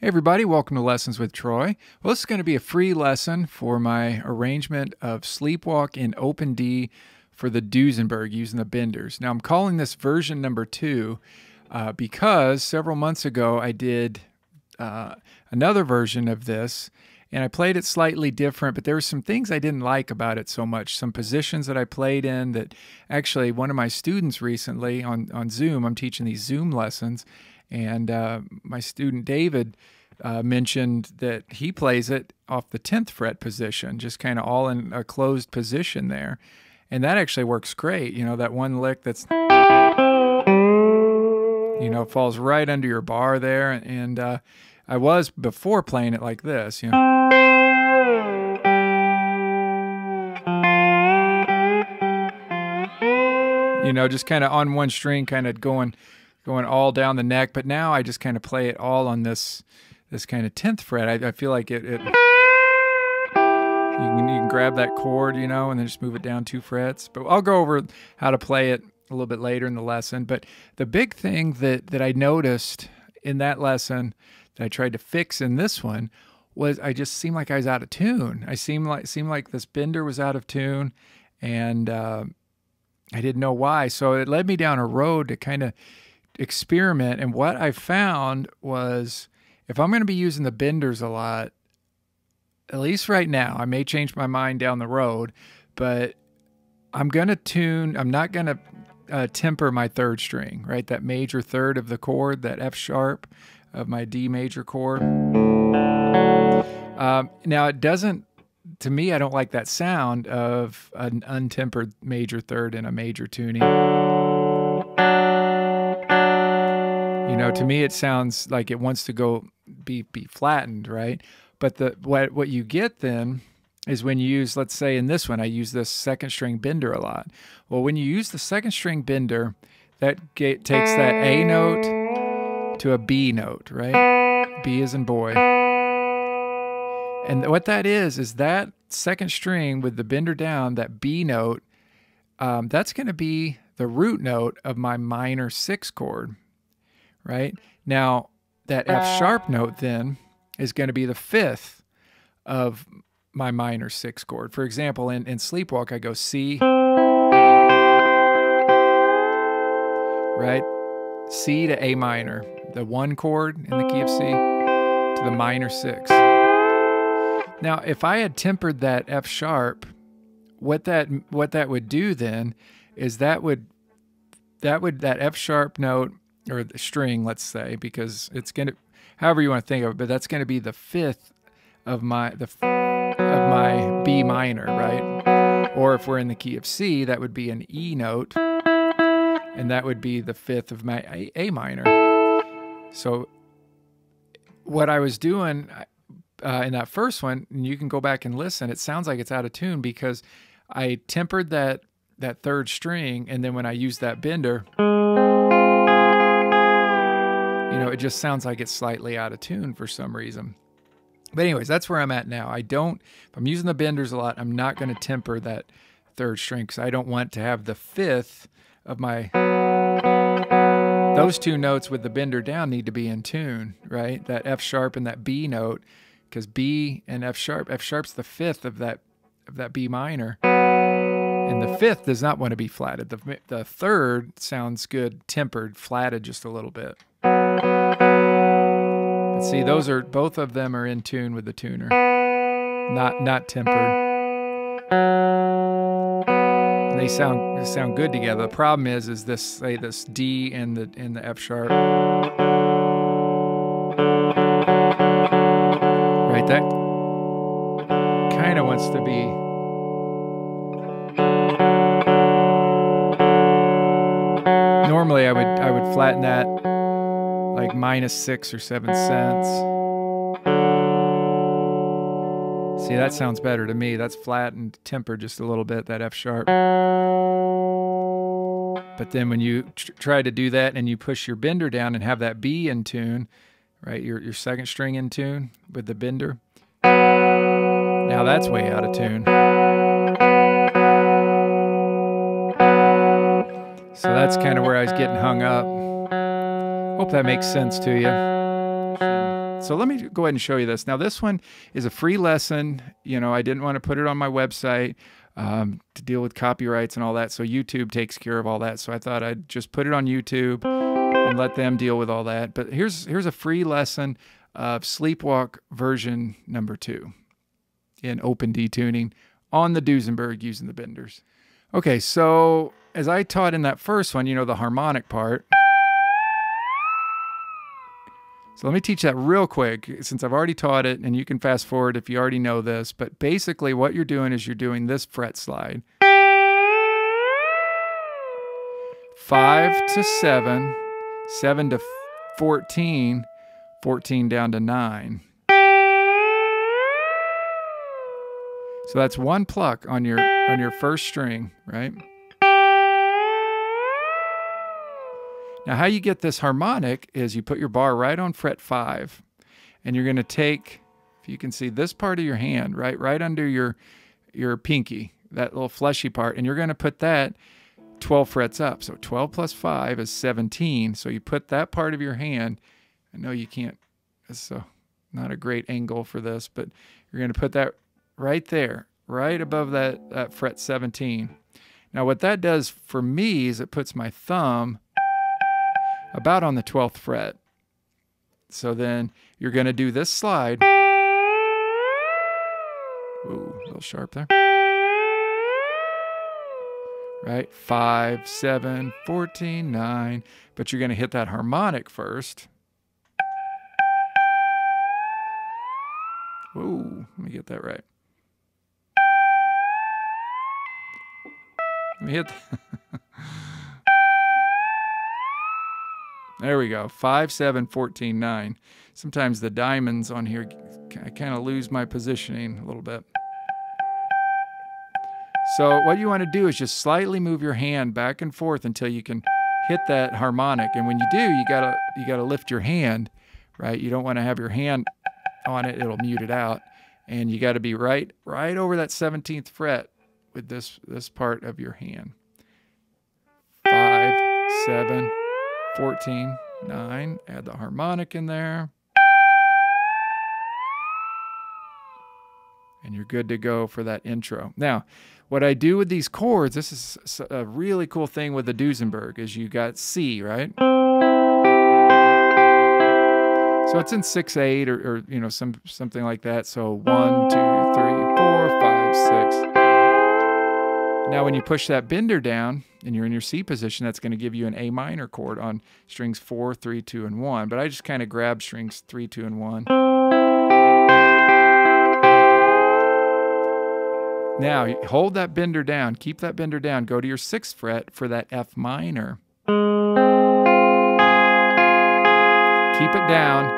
Hey everybody, welcome to Lessons with Troy. Well, this is going to be a free lesson for my arrangement of Sleepwalk in Open D for the Duesenberg using the Benders. Now I'm calling this version number 2 because several months ago I did another version of this and I played it slightly different, but there were some things I didn't like about it so much, some positions that I played in that actually one of my students recently on Zoom, I'm teaching these Zoom lessons, and my student David mentioned that he plays it off the 10th fret position, just kind of all in a closed position there. And that actually works great. You know, that one lick that's, you know, falls right under your bar there. And I was before playing it like this, you know. You know, just kind of on one string, kind of going all down the neck, but now I just kind of play it all on this kind of 10th fret. I feel like you can grab that chord, you know, and then just move it down 2 frets. But I'll go over how to play it a little bit later in the lesson. But the big thing that I noticed in that lesson that I tried to fix in this one was I just seemed like I was out of tune. I seemed like this bender was out of tune, and I didn't know why. So it led me down a road to kind of experiment, and what I found was if I'm going to be using the benders a lot, at least right now, I may change my mind down the road, but I'm not going to temper my 3rd string, right? That major 3rd of the chord, that F sharp of my D major chord. Now it doesn't, to me, I don't like that sound of an untempered major 3rd in a major tuning. You know, to me, it sounds like it wants to go be flattened, right? But what you get then is when you use, let's say in this one, I use this 2nd string bender a lot. Well, when you use the 2nd string bender, that takes that A note to a B note, right? B as in boy. And what that is that 2nd string with the bender down, that B note, that's going to be the root note of my minor 6th chord. Right? Now, that F sharp note then is going to be the 5th of my minor 6th chord. For example, in Sleepwalk, I go C, right? C to A minor, the 1 chord in the key of C to the minor 6. Now, if I had tempered that F sharp, what that would do then is that F sharp note, or the string, let's say, because it's going to, however you want to think of it, but that's going to be the 5th of my B minor, right? Or if we're in the key of C, that would be an E note, and that would be the 5th of my A minor. So what I was doing in that first one, and you can go back and listen, it sounds like it's out of tune because I tempered that 3rd string, and then when I used that bender, you know, it just sounds like it's slightly out of tune for some reason. But anyways, that's where I'm at now. If I'm using the benders a lot, I'm not going to temper that 3rd string because I don't want to have the 5th of my, those 2 notes with the bender down need to be in tune, right? That F sharp and that B note, because B and F sharp's the 5th of that B minor. And the 5th does not want to be flatted. The 3rd sounds good, tempered, flatted just a little bit. But see, those are, both of them are in tune with the tuner, not tempered. And they sound good together. The problem is this, say this D and the F sharp, right? That kind of wants to be. Normally I would flatten that like minus 6 or 7 cents. See, that sounds better to me. That's flattened, tempered just a little bit, that F sharp. But then when you try to do that and you push your bender down and have that B in tune, right, your 2nd string in tune with the bender, now that's way out of tune. So that's kind of where I was getting hung up. Hope that makes sense to you. So let me go ahead and show you this. Now, this one is a free lesson. You know, I didn't want to put it on my website to deal with copyrights and all that. So YouTube takes care of all that. So I thought I'd just put it on YouTube and let them deal with all that. But here's a free lesson of Sleepwalk version number 2 in Open D tuning on the Duesenberg using the Benders. Okay, so as I taught in that first one, you know, the harmonic part. So let me teach that real quick since I've already taught it, and you can fast forward if you already know this. But basically what you're doing is you're doing this fret slide. 5 to 7, 7 to 14, 14 down to 9. So that's one pluck on your first string, right? Now, how you get this harmonic is you put your bar right on fret 5, and you're going to take, if you can see, this part of your hand, right under your pinky, that little fleshy part, and you're going to put that 12 frets up. So 12 plus 5 is 17. So you put that part of your hand. I know you can't, so not a great angle for this, but you're going to put that right there, right above that fret 17. Now, what that does for me is it puts my thumb about on the 12th fret. So then you're going to do this slide. Ooh, a little sharp there. Right? 5, 7, 14, 9. But you're going to hit that harmonic first. Ooh, let me get that right. Let me hit that. There we go, 5, 7, 14, 9. Sometimes the diamonds on here, I kind of lose my positioning a little bit. So what you want to do is just slightly move your hand back and forth until you can hit that harmonic. And when you do, you gotta lift your hand, right? You don't want to have your hand on it, it'll mute it out. And you got to be right over that 17th fret with this part of your hand. 5, 7, 14, 9, add the harmonic in there. And you're good to go for that intro. Now, what I do with these chords, this is a really cool thing with the Duesenberg, is you got C, right? So it's in 6/8 or you know, something like that. So 1, 2, 3, 4, 5, 6. Now, when you push that bender down and you're in your C position, that's going to give you an A minor chord on strings 4, 3, 2, and 1. But I just kind of grab strings 3, 2, and 1. Now, hold that bender down. Keep that bender down. Go to your 6th fret for that F minor. Keep it down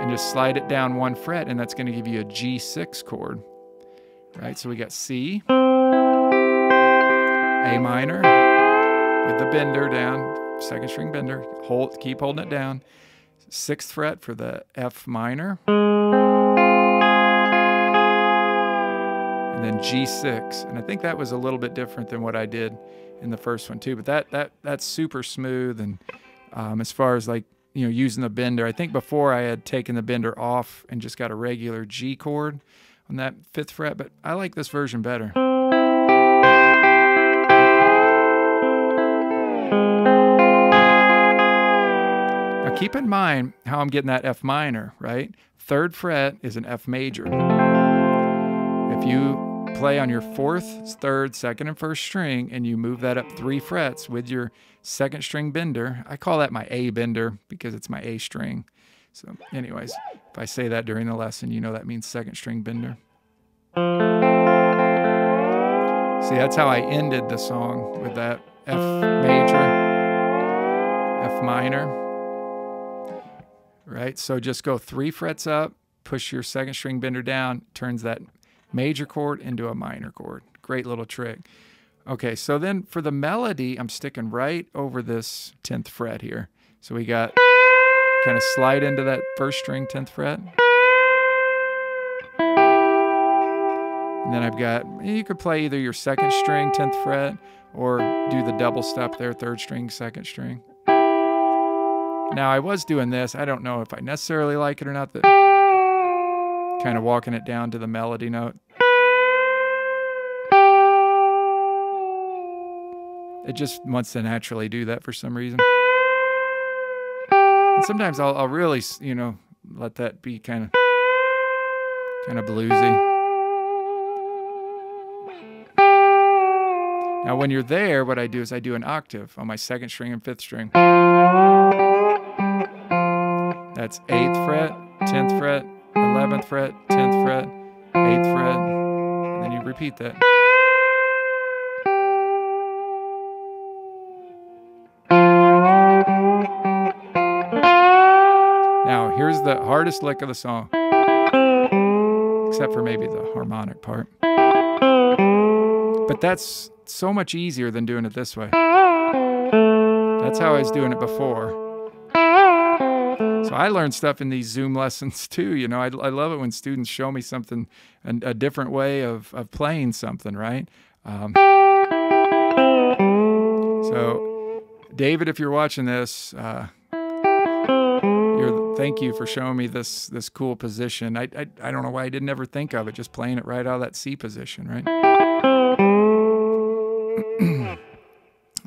and just slide it down 1 fret, and that's going to give you a G6 chord. Right, so we got C. A minor with the bender down, 2nd string bender, keep holding it down. 6th fret for the F minor. And then G6. And I think that was a little bit different than what I did in the first one too, but that's super smooth. And as far as like, you know, using the bender, I think before I had taken the bender off and just got a regular G chord on that 5th fret, but I like this version better. Keep in mind how I'm getting that F minor, right? 3rd fret is an F major. If you play on your 4th, 3rd, 2nd, and 1st string, and you move that up 3 frets with your 2nd string bender, I call that my A bender because it's my A string. So anyways, if I say that during the lesson, you know that means 2nd string bender. See, that's how I ended the song with that F major, F minor. Right, so just go 3 frets up, push your 2nd string bender down, turns that major chord into a minor chord. Great little trick. Okay, so then for the melody, I'm sticking right over this 10th fret here. So we got kind of slide into that 1st string 10th fret. And then I've got, you could play either your 2nd string 10th fret or do the double stop there, 3rd string, 2nd string. Now I was doing this. I don't know if I necessarily like it or not. Kind of walking it down to the melody note. It just wants to naturally do that for some reason. And sometimes I'll really, you know, let that be kind of bluesy. Now when you're there, what I do is I do an octave on my second string and fifth string. That's 8th fret, 10th fret, 11th fret, 10th fret, 8th fret, and then you repeat that. Now here's the hardest lick of the song, except for maybe the harmonic part. But that's so much easier than doing it this way. That's how I was doing it before. So I learned stuff in these Zoom lessons too. You know, I love it when students show me something, a different way of playing something, right? So David, if you're watching this, thank you for showing me this cool position. I don't know why I didn't ever think of it, just playing it right out of that C position, right?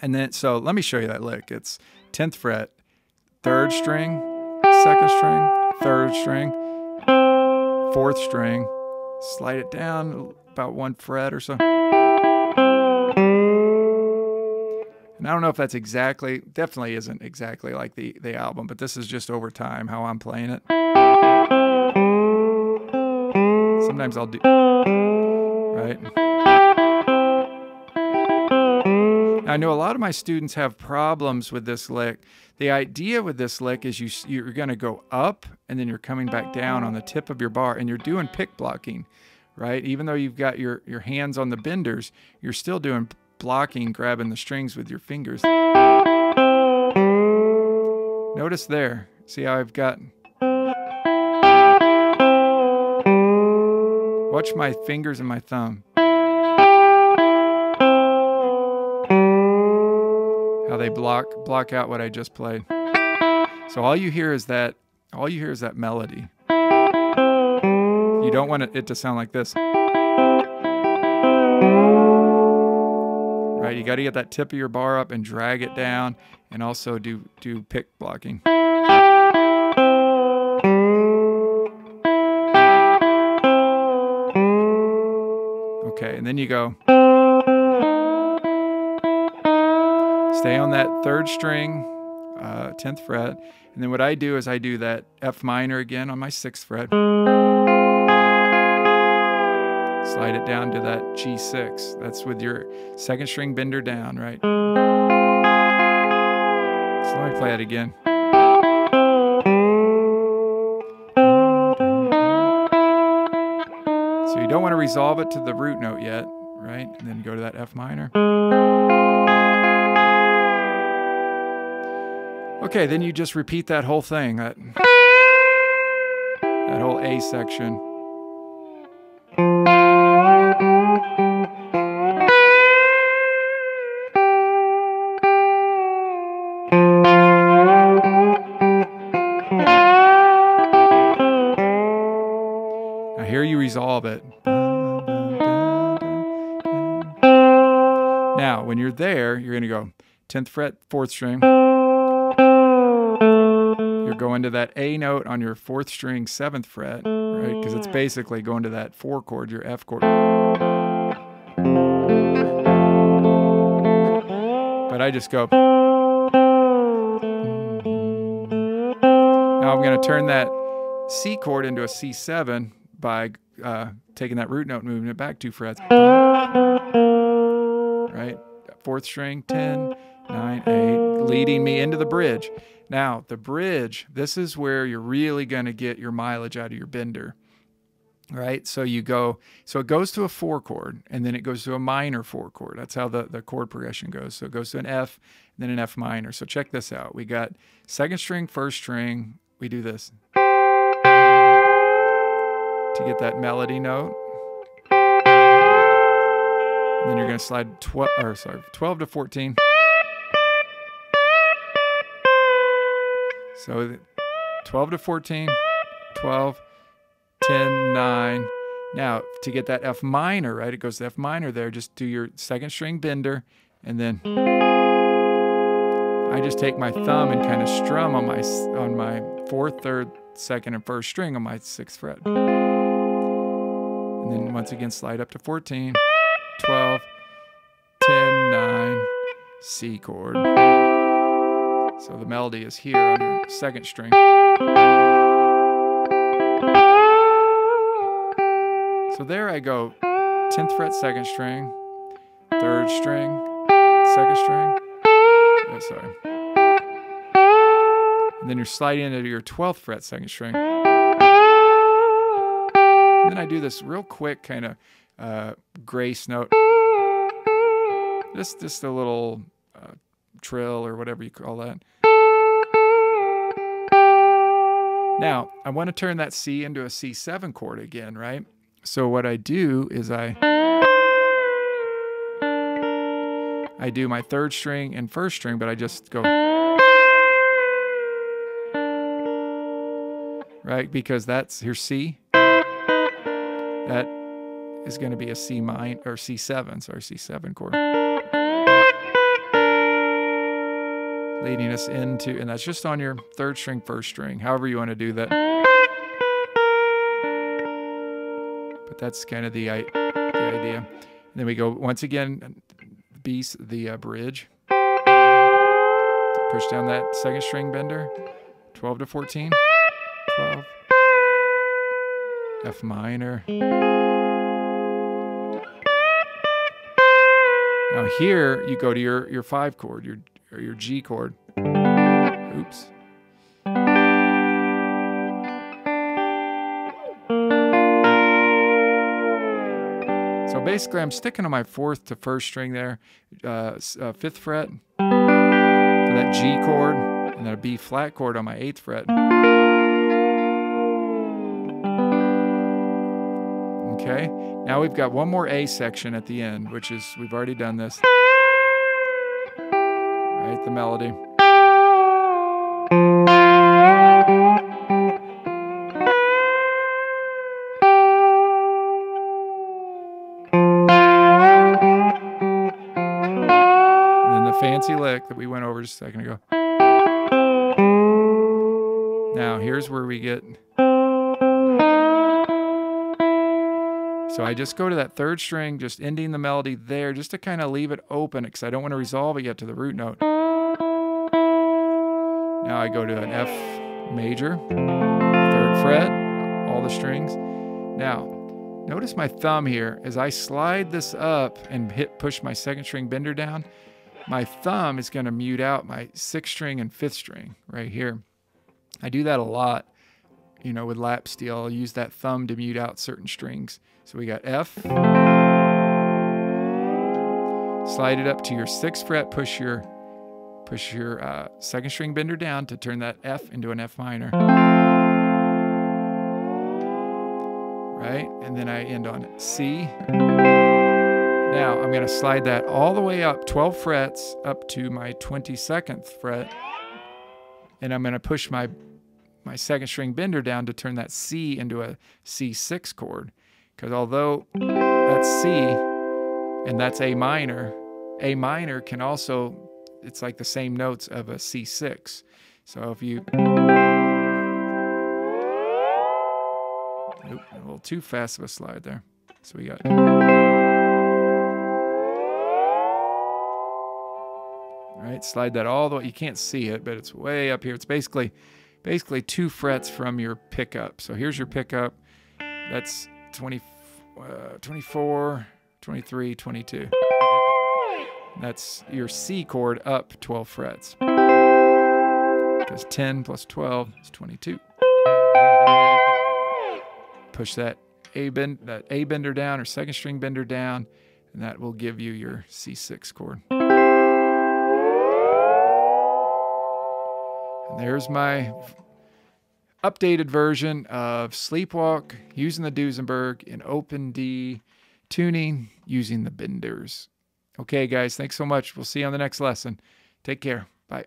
And then, so let me show you that lick. It's 10th fret, 3rd string, 2nd string, 3rd string, 4th string, slide it down about 1 fret or so. And I don't know if that's exactly, definitely isn't exactly like the album, but this is just over time how I'm playing it. Sometimes I'll do, right? I know a lot of my students have problems with this lick. The idea with this lick is you're going to go up and then you're coming back down on the tip of your bar and you're doing pick blocking, right? Even though you've got your hands on the benders, you're still doing blocking, grabbing the strings with your fingers. Notice there. See how I've got... Watch my fingers and my thumb. How they block out what I just played. So all you hear is that melody. You don't want it to sound like this. Right, you got to get that tip of your bar up and drag it down and also do pick blocking. Okay, and then you go. Stay on that 3rd string, 10th fret, and then what I do is I do that F minor again on my 6th fret. Slide it down to that G6. That's with your 2nd string bender down, right? So let me play it again. So you don't want to resolve it to the root note yet, right? And then go to that F minor. Okay, then you just repeat that whole thing, that whole A section. Now here you resolve it. Now, when you're there, you're going to go 10th fret, 4th string. You're going to that A note on your 4th string, 7th fret, right? Because it's basically going to that 4 chord, your F chord. But I just go. Now I'm going to turn that C chord into a C7 by taking that root note and moving it back 2 frets. Right? 4th string, 10, 9, 8, leading me into the bridge. Now, the bridge, this is where you're really going to get your mileage out of your bender, right? So you go, so it goes to a 4 chord, and then it goes to a minor 4 chord. That's how the chord progression goes. So it goes to an F, and then an F minor. So check this out. We got 2nd string, 1st string. We do this to get that melody note. And then you're going to slide 12 to 14. So 12 to 14, 12, 10, 9. Now, to get that F minor, right, it goes to F minor there, just do your second string bender, and then I just take my thumb and kind of strum on my 4th, 3rd, 2nd, and 1st string on my 6th fret. And then once again, slide up to 14, 12, 10, 9, C chord. So the melody is here on your 2nd string. So there I go, 10th fret, 2nd string, 3rd string, 2nd string. Oh, sorry. And then you're sliding into your 12th fret, 2nd string. And then I do this real quick kind of grace note. Just a little trill or whatever you call that. Now, I want to turn that C into a C7 chord again, right? So what I do is I do my 3rd string and 1st string, but I just go, right? Because that's your C. That is going to be a C minor, or C7, sorry, C7 chord. Leading us into, and that's just on your 3rd string, 1st string, however you want to do that. That's kind of the idea. And then we go once again, the bridge. Push down that 2nd string bender, 12 to 14, 12, F minor. Now here you go to your 5 chord, your G chord. Oops. So basically, I'm sticking on my 4th to 1st string there, 5th fret, for that G chord, and then a B flat chord on my 8th fret. Okay, now we've got one more A section at the end, which is, we've already done this. Right, the melody. Lick that we went over just a second ago. Now here's where we get, so I just go to that 3rd string, just ending the melody there, just to kind of leave it open because I don't want to resolve it yet to the root note. Now I go to an F major, 3rd fret, all the strings. Now notice my thumb here as I slide this up and push my 2nd string bender down. My thumb is going to mute out my 6th string and 5th string right here. I do that a lot, you know, with lap steel. I'll use that thumb to mute out certain strings. So we got F. Slide it up to your 6th fret. Push your 2nd string bender down to turn that F into an F minor. Right? And then I end on C. Now, I'm going to slide that all the way up, 12 frets, up to my 22nd fret, and I'm going to push my 2nd string bender down to turn that C into a C6 chord, because although that's C and that's A minor can also, it's like the same notes of a C6. So if you... Oop, a little too fast of a slide there. So we got... Right, slide that all the way. You can't see it, but it's way up here. It's basically 2 frets from your pickup. So here's your pickup. That's 24, 23, 22. That's your C chord up 12 frets. Because 10 plus 12 is 22. Push that A bender down or 2nd string bender down, and that will give you your C6 chord. There's my updated version of Sleepwalk using the Duesenberg in Open D tuning using the Benders. Okay, guys, thanks so much. We'll see you on the next lesson. Take care. Bye.